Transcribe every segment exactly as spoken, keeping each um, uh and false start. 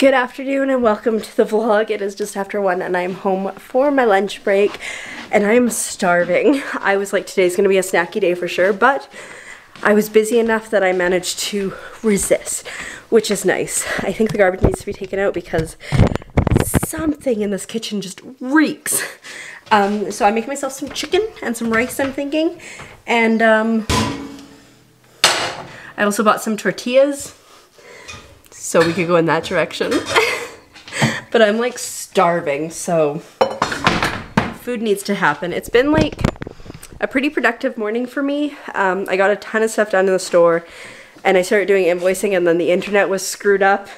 Good afternoon and welcome to the vlog. It is just after one and I'm home for my lunch break and I'm starving. I was like, today's gonna be a snacky day for sure, but I was busy enough that I managed to resist, which is nice. I think the garbage needs to be taken out because something in this kitchen just reeks. Um, so I make myself some chicken and some rice, I'm thinking. And um, I also bought some tortillas, so we could go in that direction. But I'm like starving, so food needs to happen. It's been like a pretty productive morning for me. Um, I got a ton of stuff done in the store and I started doing invoicing and then the internet was screwed up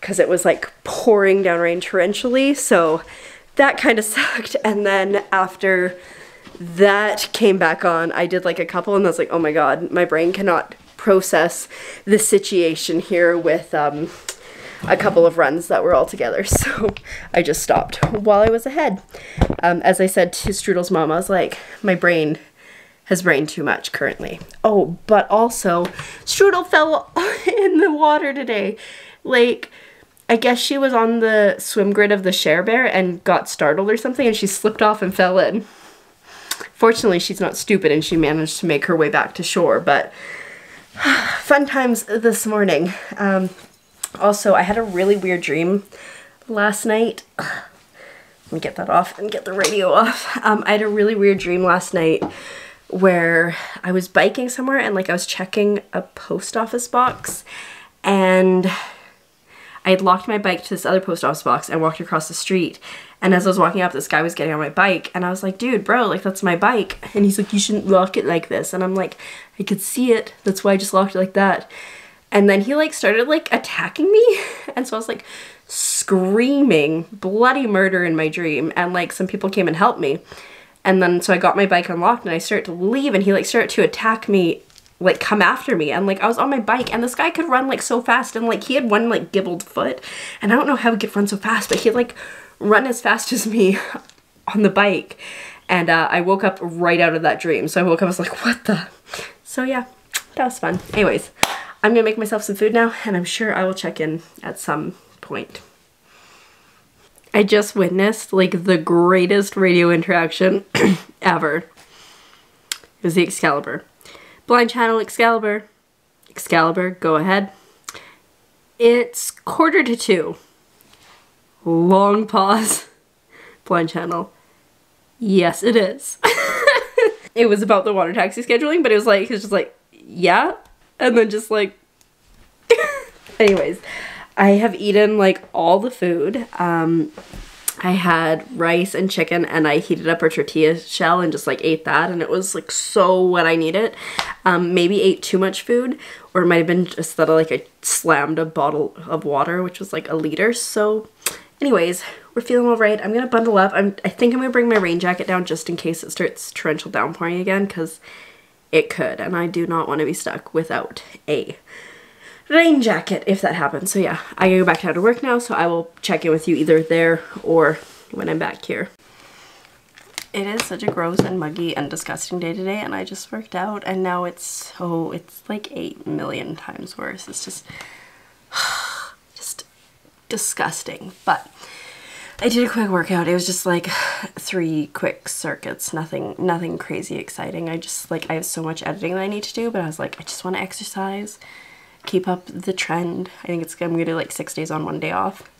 because it was like pouring down rain torrentially. So that kind of sucked. And then after that came back on, I did like a couple and I was like, oh my God, my brain cannot process the situation here with um, a couple of runs that were all together, so I just stopped while I was ahead. Um, as I said to Strudel's mom, I was like, my brain has brained too much currently. Oh, but also, Strudel fell in the water today. Like, I guess she was on the swim grid of the Cher Bear and got startled or something, and she slipped off and fell in. Fortunately, she's not stupid and she managed to make her way back to shore, but fun times this morning. Um, also, I had a really weird dream last night. Let me get that off and get the radio off. Um, I had a really weird dream last night where I was biking somewhere and like I was checking a post office box and I had locked my bike to this other post office box and walked across the street. And as I was walking up, this guy was getting on my bike and I was like, dude, bro, like that's my bike. And he's like, you shouldn't lock it like this. And I'm like, I could see it. That's why I just locked it like that. And then he like started like attacking me. And so I was like screaming bloody murder in my dream. And like some people came and helped me. And then so I got my bike unlocked and I started to leave and he like started to attack me, like come after me. And like I was on my bike and this guy could run like so fast and like he had one like gibbled foot and I don't know how he could run so fast, but he like run as fast as me on the bike. And uh, I woke up right out of that dream. So I woke up, I was like, what the? So yeah, that was fun. Anyways, I'm gonna make myself some food now and I'm sure I will check in at some point. I just witnessed like the greatest radio interaction ever. It was the Excalibur. Blind Channel, Excalibur. Excalibur, go ahead. It's quarter to two. Long pause. Blind Channel. Yes, it is. It was about the water taxi scheduling, but it was like, it was just like, yeah. And then just like, anyways, I have eaten like all the food. Um, I had rice and chicken and I heated up a tortilla shell and just like ate that and it was like so what I needed. Um, maybe ate too much food or it might have been just that I like I slammed a bottle of water which was like a liter. So anyways, we're feeling all right. I'm gonna bundle up. I'm, I think I'm gonna bring my rain jacket down just in case it starts torrential downpouring again because it could and I do not want to be stuck without a rain jacket if that happens. So yeah, I go back down to work now, so I will check in with you either there or when I'm back here. It is such a gross and muggy and disgusting day today and I just worked out and now it's so, it's like eight million times worse. It's just, just disgusting. But I did a quick workout. It was just like three quick circuits, nothing, nothing crazy exciting. I just like, I have so much editing that I need to do, but I was like, I just want to exercise. Keep up the trend. I think it's I'm gonna do like six days on, one day off.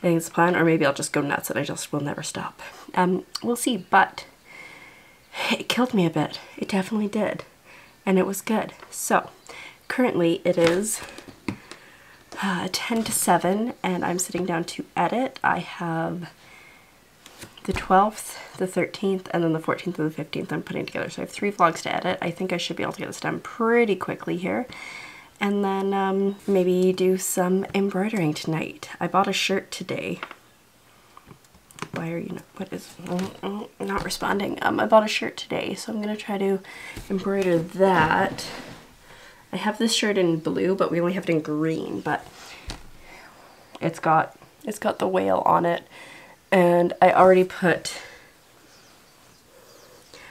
I think it's the plan, or maybe I'll just go nuts and I just will never stop. Um, we'll see, but it killed me a bit. It definitely did, and it was good. So currently it is uh, ten to seven and I'm sitting down to edit. I have the twelfth, the thirteenth, and then the fourteenth and the fifteenth I'm putting together. So I have three vlogs to edit. I think I should be able to get this done pretty quickly here. And then um, maybe do some embroidering tonight. I bought a shirt today. Why are you not, what is, oh, oh, not responding. Um, I bought a shirt today, so I'm gonna try to embroider that. I have this shirt in blue, but we only have it in green, but it's got, it's got the whale on it. And I already put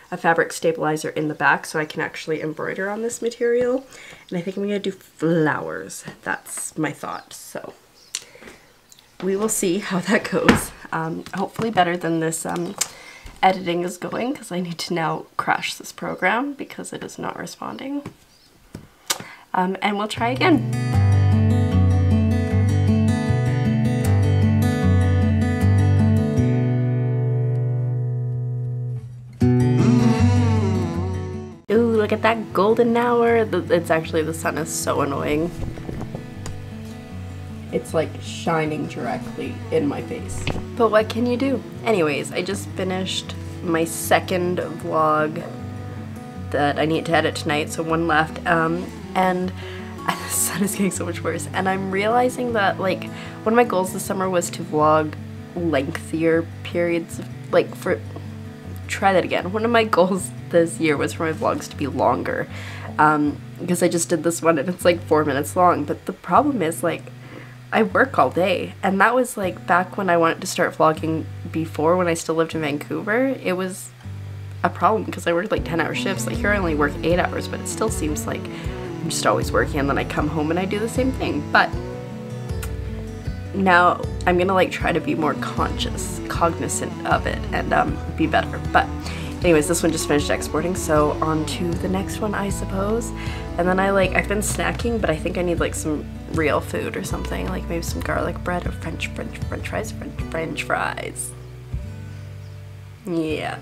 a fabric stabilizer in the back so I can actually embroider on this material. And I think I'm gonna do flowers. That's my thought, so we will see how that goes. Um, hopefully better than this um, editing is going, because I need to now crash this program because it is not responding. Um, and we'll try again. Look at that golden hour. It's actually, the sun is so annoying. It's like shining directly in my face. But what can you do? Anyways, I just finished my second vlog that I need to edit tonight, so one left. Um, and the sun is getting so much worse. And I'm realizing that, like, one of my goals this summer was to vlog lengthier periods of, like, for, try that again. One of my goals this year was for my vlogs to be longer, um, because I just did this one and it's like four minutes long, but the problem is, like, I work all day, and that was like back when I wanted to start vlogging before, when I still lived in Vancouver. It was a problem because I worked like ten hour shifts. Like, here I only work eight hours, but it still seems like I'm just always working, and then I come home and I do the same thing. But now I'm gonna like try to be more conscious, cognizant of it, and um, be better. But anyways, this one just finished exporting, so on to the next one, I suppose. And then I like, I've been snacking, but I think I need like some real food or something, like maybe some garlic bread or French, French, French fries, French, French fries. Yeah.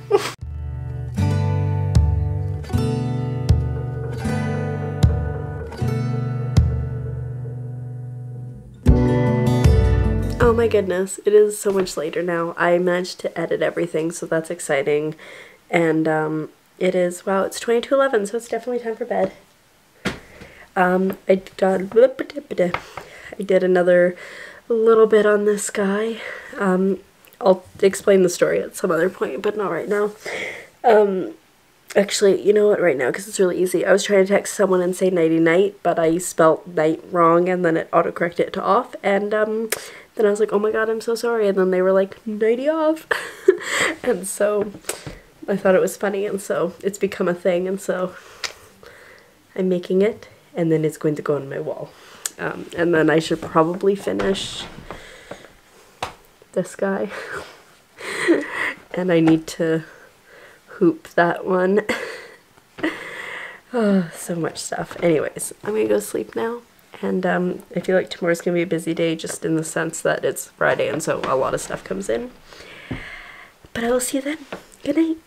Oh my goodness, it is so much later now. I managed to edit everything, so that's exciting. And um, it is, wow, it's twenty-two eleven, so it's definitely time for bed. Um, I, did, I did another little bit on this guy. Um, I'll explain the story at some other point, but not right now. Um, actually, you know what, right now, because it's really easy. I was trying to text someone and say nighty-night, but I spelt night wrong, and then it auto-corrected it to off, and um, then I was like, oh my god, I'm so sorry, and then they were like, nighty off. And so I thought it was funny, and so it's become a thing, and so I'm making it, and then it's going to go on my wall. Um, and then I should probably finish this guy. And I need to hoop that one. Oh, so much stuff. Anyways, I'm gonna go sleep now. And um, I feel like tomorrow's going to be a busy day, just in the sense that it's Friday, and so a lot of stuff comes in. But I will see you then. Good night.